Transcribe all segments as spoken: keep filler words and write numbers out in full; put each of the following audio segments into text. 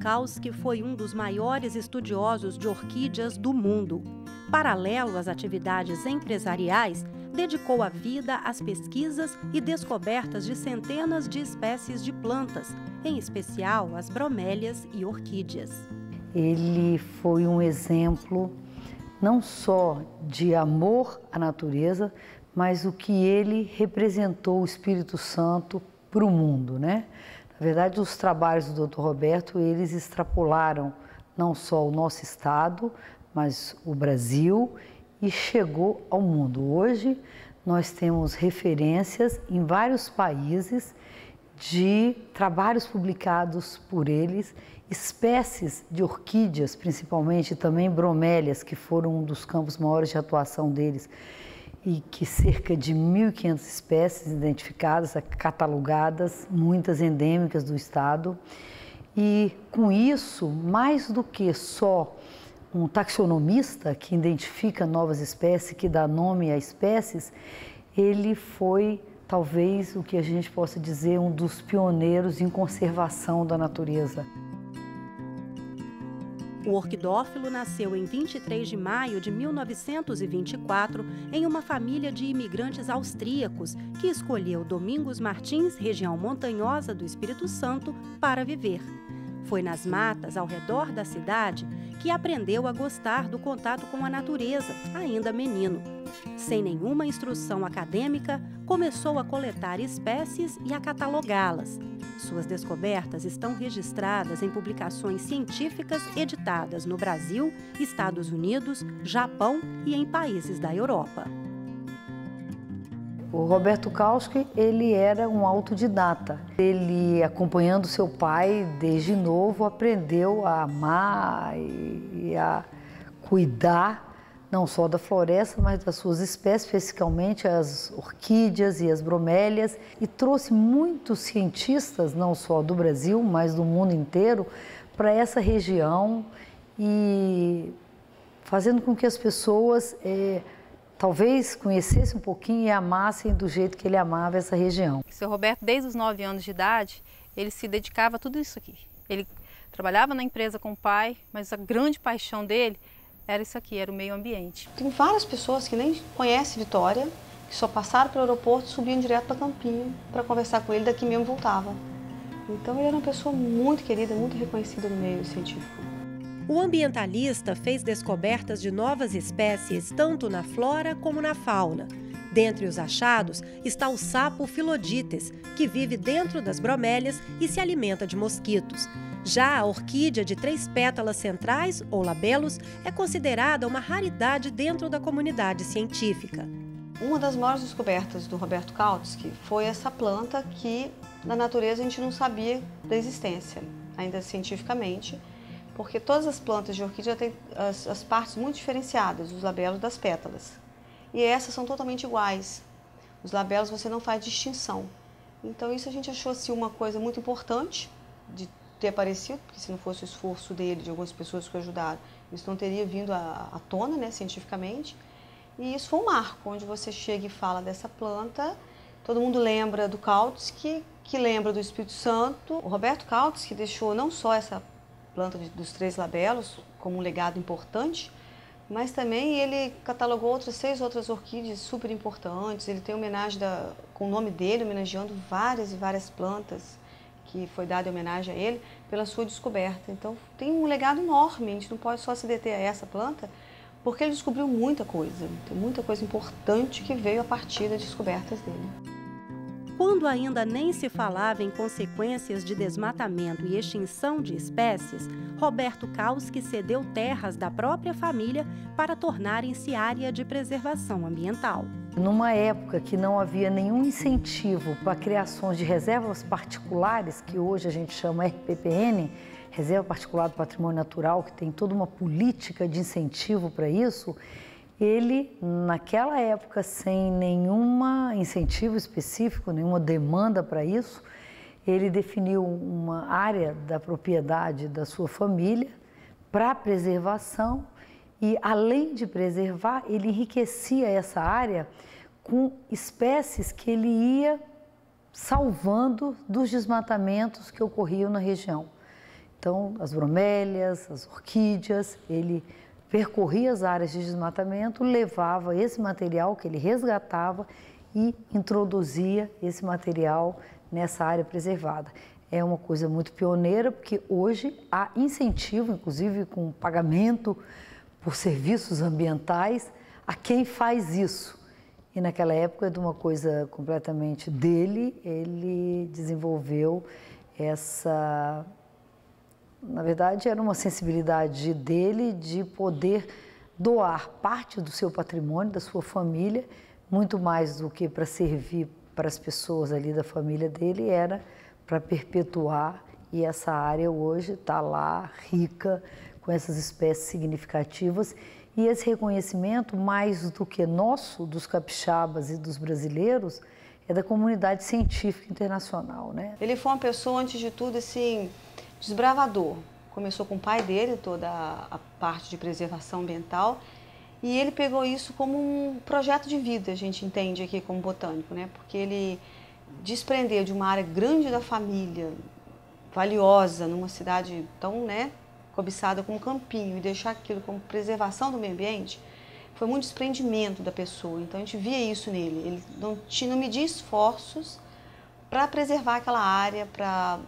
Kautsky foi um dos maiores estudiosos de orquídeas do mundo. Paralelo às atividades empresariais, dedicou a vida às pesquisas e descobertas de centenas de espécies de plantas, em especial as bromélias e orquídeas. Ele foi um exemplo não só de amor à natureza, mas o que ele representou o Espírito Santo para o mundo, né? Na verdade, os trabalhos do doutor Roberto, eles extrapolaram não só o nosso estado, mas o Brasil, e chegou ao mundo. Hoje, nós temos referências em vários países de trabalhos publicados por eles, espécies de orquídeas, principalmente, também bromélias, que foram um dos campos maiores de atuação deles, e que cerca de mil e quinhentas espécies identificadas, catalogadas, muitas endêmicas do estado. E com isso, mais do que só um taxonomista que identifica novas espécies, que dá nome a espécies, ele foi talvez o que a gente possa dizer um dos pioneiros em conservação da natureza. O orquidófilo nasceu em vinte e três de maio de mil novecentos e vinte e quatro em uma família de imigrantes austríacos que escolheu Domingos Martins, região montanhosa do Espírito Santo, para viver. Foi nas matas ao redor da cidade que aprendeu a gostar do contato com a natureza, ainda menino. Sem nenhuma instrução acadêmica, começou a coletar espécies e a catalogá-las. Suas descobertas estão registradas em publicações científicas editadas no Brasil, Estados Unidos, Japão e em países da Europa. O Roberto Kautsky, ele era um autodidata. Ele, acompanhando seu pai desde novo, aprendeu a amar e a cuidar não só da floresta, mas das suas espécies, especificamente as orquídeas e as bromélias, e trouxe muitos cientistas, não só do Brasil, mas do mundo inteiro, para essa região, e fazendo com que as pessoas é, talvez conhecessem um pouquinho e amassem do jeito que ele amava essa região. O seu Roberto, desde os nove anos de idade, ele se dedicava a tudo isso aqui. Ele trabalhava na empresa com o pai, mas a grande paixão dele era isso aqui, era o meio ambiente. Tem várias pessoas que nem conhecem Vitória, que só passaram pelo aeroporto, subiam direto para Campinho para conversar com ele, daqui mesmo voltava. Então ele era uma pessoa muito querida, muito reconhecida no meio científico. O ambientalista fez descobertas de novas espécies, tanto na flora como na fauna. Dentre os achados está o sapo Philodites, que vive dentro das bromélias e se alimenta de mosquitos. Já a orquídea de três pétalas centrais, ou labelos, é considerada uma raridade dentro da comunidade científica. Uma das maiores descobertas do Roberto Kautsky foi essa planta que, na natureza, a gente não sabia da existência, ainda cientificamente, porque todas as plantas de orquídea têm as, as partes muito diferenciadas, os labelos das pétalas. E essas são totalmente iguais. Os labelos você não faz distinção. Então isso a gente achou assim, uma coisa muito importante de ter aparecido, porque se não fosse o esforço dele, de algumas pessoas que o ajudaram, isso não teria vindo à, à tona, né, cientificamente. E isso foi um marco, onde você chega e fala dessa planta, todo mundo lembra do Kautsky, que lembra do Espírito Santo. O Roberto Kautsky deixou não só essa planta dos três labelos como um legado importante, mas também ele catalogou outras seis outras orquídeas super importantes. Ele tem homenagem da, com o nome dele, homenageando várias e várias plantas que foi dada homenagem a ele pela sua descoberta. Então tem um legado enorme, a gente não pode só se deter a essa planta, porque ele descobriu muita coisa, tem muita coisa importante que veio a partir das descobertas dele. Quando ainda nem se falava em consequências de desmatamento e extinção de espécies, Roberto Kautsky cedeu terras da própria família para tornarem-se área de preservação ambiental. Numa época que não havia nenhum incentivo para criações de reservas particulares, que hoje a gente chama R P P N, Reserva Particular do Patrimônio Natural, que tem toda uma política de incentivo para isso, ele, naquela época, sem nenhum incentivo específico, nenhuma demanda para isso, ele definiu uma área da propriedade da sua família para preservação e, além de preservar, ele enriquecia essa área com espécies que ele ia salvando dos desmatamentos que ocorriam na região. Então, as bromélias, as orquídeas, ele percorria as áreas de desmatamento, levava esse material que ele resgatava e introduzia esse material nessa área preservada. É uma coisa muito pioneira, porque hoje há incentivo, inclusive com pagamento por serviços ambientais, a quem faz isso. E naquela época, de uma coisa completamente dele, ele desenvolveu essa... Na verdade, era uma sensibilidade dele de poder doar parte do seu patrimônio, da sua família, muito mais do que para servir para as pessoas ali da família dele, era para perpetuar, e essa área hoje está lá, rica, com essas espécies significativas. E esse reconhecimento, mais do que nosso, dos capixabas e dos brasileiros, é da comunidade científica internacional, né? Ele foi uma pessoa, antes de tudo, assim, desbravador. Começou com o pai dele, toda a parte de preservação ambiental, e ele pegou isso como um projeto de vida, a gente entende aqui como botânico, né? Porque ele desprender de uma área grande da família, valiosa, numa cidade tão, né, cobiçada como Campinho, e deixar aquilo como preservação do meio ambiente, foi muito desprendimento da pessoa. Então a gente via isso nele, ele não, não media esforços para preservar aquela área, para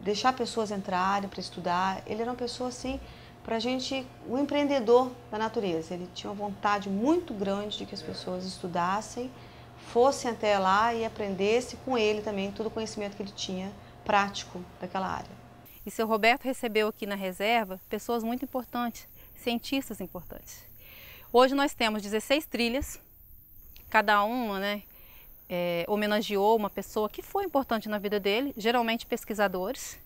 deixar pessoas entrarem, para estudar. Ele era uma pessoa assim, pra gente, um empreendedor da natureza. Ele tinha uma vontade muito grande de que as pessoas estudassem, fossem até lá e aprendessem com ele também todo o conhecimento que ele tinha prático daquela área. E seu Roberto recebeu aqui na reserva pessoas muito importantes, cientistas importantes. Hoje nós temos dezesseis trilhas, cada uma, né, é, homenageou uma pessoa que foi importante na vida dele, geralmente pesquisadores.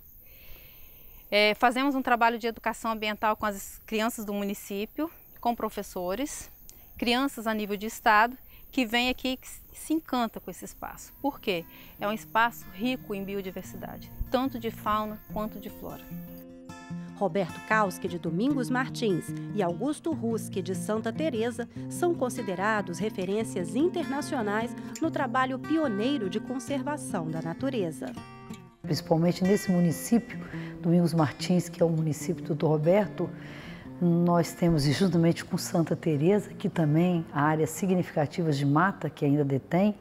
É, fazemos um trabalho de educação ambiental com as crianças do município, com professores, crianças a nível de estado, que vem aqui e se encanta com esse espaço. Por quê? É um espaço rico em biodiversidade, tanto de fauna quanto de flora. Roberto Kautsky, de Domingos Martins, e Augusto Ruski, de Santa Teresa, são considerados referências internacionais no trabalho pioneiro de conservação da natureza. Principalmente nesse município, Domingos Martins, que é o município do Roberto, nós temos, justamente com Santa Teresa, que também há áreas significativas de mata que ainda detém,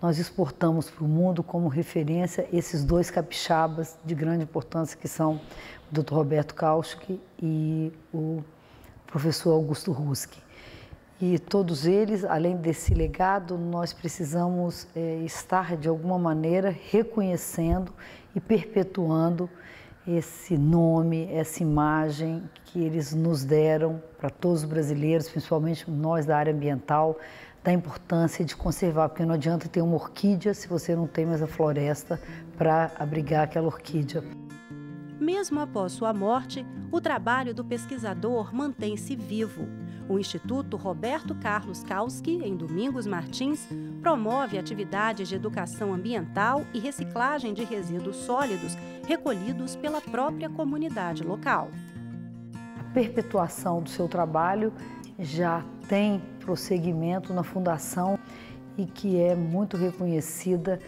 nós exportamos para o mundo como referência esses dois capixabas de grande importância, que são o doutor Roberto Kautsky e o professor Augusto Ruski. E todos eles, além desse legado, nós precisamos é, estar, de alguma maneira, reconhecendo e perpetuando esse nome, essa imagem que eles nos deram para todos os brasileiros, principalmente nós da área ambiental, da importância de conservar, porque não adianta ter uma orquídea se você não tem mais a floresta para abrigar aquela orquídea. Mesmo após sua morte, o trabalho do pesquisador mantém-se vivo. O Instituto Roberto Carlos Kautsky, em Domingos Martins, promove atividades de educação ambiental e reciclagem de resíduos sólidos recolhidos pela própria comunidade local. A perpetuação do seu trabalho já tem prosseguimento na fundação, e que é muito reconhecida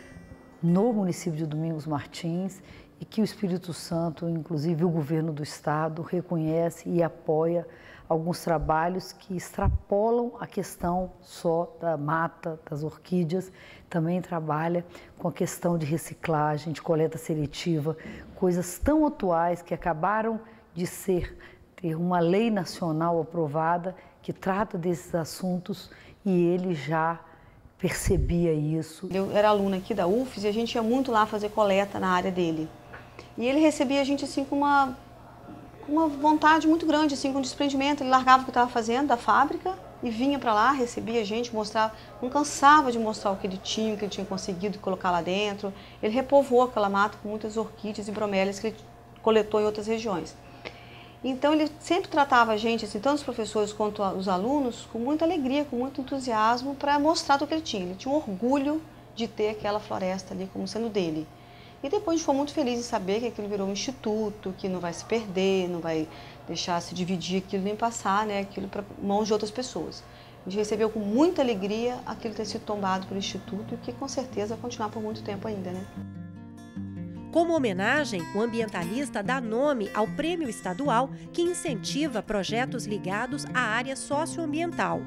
no município de Domingos Martins, e que o Espírito Santo, inclusive o governo do estado, reconhece e apoia alguns trabalhos que extrapolam a questão só da mata, das orquídeas. Também trabalha com a questão de reciclagem, de coleta seletiva, coisas tão atuais que acabaram de ser, ter uma lei nacional aprovada que trata desses assuntos, e ele já percebia isso. Eu era aluna aqui da U F E S e a gente ia muito lá fazer coleta na área dele. E ele recebia a gente assim com uma, com uma vontade muito grande, assim, com um desprendimento. Ele largava o que estava fazendo da fábrica e vinha para lá, recebia a gente, mostrava, não cansava de mostrar o que ele tinha, o que ele tinha conseguido colocar lá dentro. Ele repovoou aquela mata com muitas orquídeas e bromélias que ele coletou em outras regiões. Então ele sempre tratava a gente, assim, tanto os professores quanto os alunos, com muita alegria, com muito entusiasmo, para mostrar o que ele tinha. Ele tinha um orgulho de ter aquela floresta ali como sendo dele. E depois a gente foi muito feliz em saber que aquilo virou um instituto, que não vai se perder, não vai deixar se dividir aquilo nem passar, né, aquilo para mãos de outras pessoas. A gente recebeu com muita alegria aquilo ter sido tombado pelo instituto, e que com certeza vai continuar por muito tempo ainda, né? Como homenagem, o ambientalista dá nome ao prêmio estadual que incentiva projetos ligados à área socioambiental.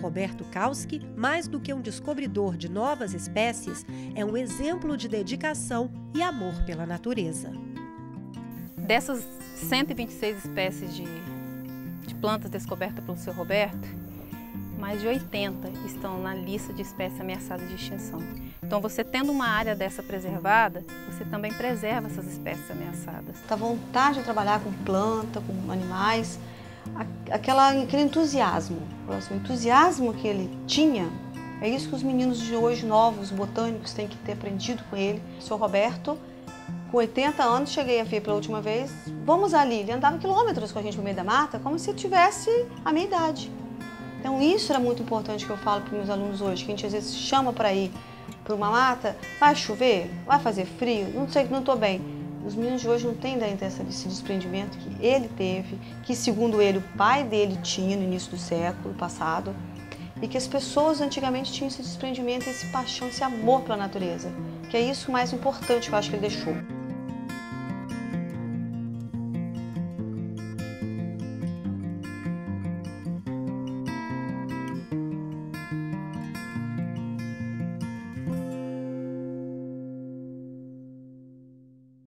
Roberto Kautsky, mais do que um descobridor de novas espécies, é um exemplo de dedicação e amor pela natureza. Dessas cento e vinte e seis espécies de, de plantas descobertas pelo senhor Roberto, mais de oitenta estão na lista de espécies ameaçadas de extinção. Então, você tendo uma área dessa preservada, você também preserva essas espécies ameaçadas. A vontade de trabalhar com planta, com animais, aquela, aquele entusiasmo, o entusiasmo que ele tinha, é isso que os meninos de hoje, novos, botânicos, têm que ter aprendido com ele. O senhor Roberto, com oitenta anos, cheguei a ver pela última vez, vamos ali, ele andava quilômetros com a gente no meio da mata, como se tivesse a minha idade. Então isso era muito importante que eu falo para os meus alunos hoje, que a gente às vezes chama para ir para uma mata, vai chover, vai fazer frio, não sei, não estou bem. Os meninos de hoje não têm ainda esse desprendimento que ele teve, que segundo ele, o pai dele tinha no início do século passado, e que as pessoas antigamente tinham esse desprendimento, esse paixão, esse amor pela natureza, que é isso mais importante que eu acho que ele deixou.